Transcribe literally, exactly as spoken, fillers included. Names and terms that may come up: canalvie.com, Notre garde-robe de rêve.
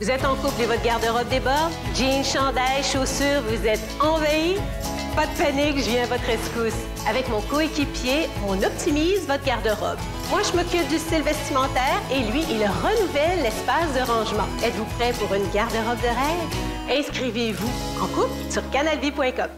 Vous êtes en couple et votre garde-robe déborde? Jeans, chandail, chaussures, vous êtes envahis? Pas de panique, je viens à votre rescousse. Avec mon coéquipier, on optimise votre garde-robe. Moi, je m'occupe du style vestimentaire et lui, il renouvelle l'espace de rangement. Êtes-vous prêt pour une garde-robe de rêve? Inscrivez-vous en couple sur canalvie point com.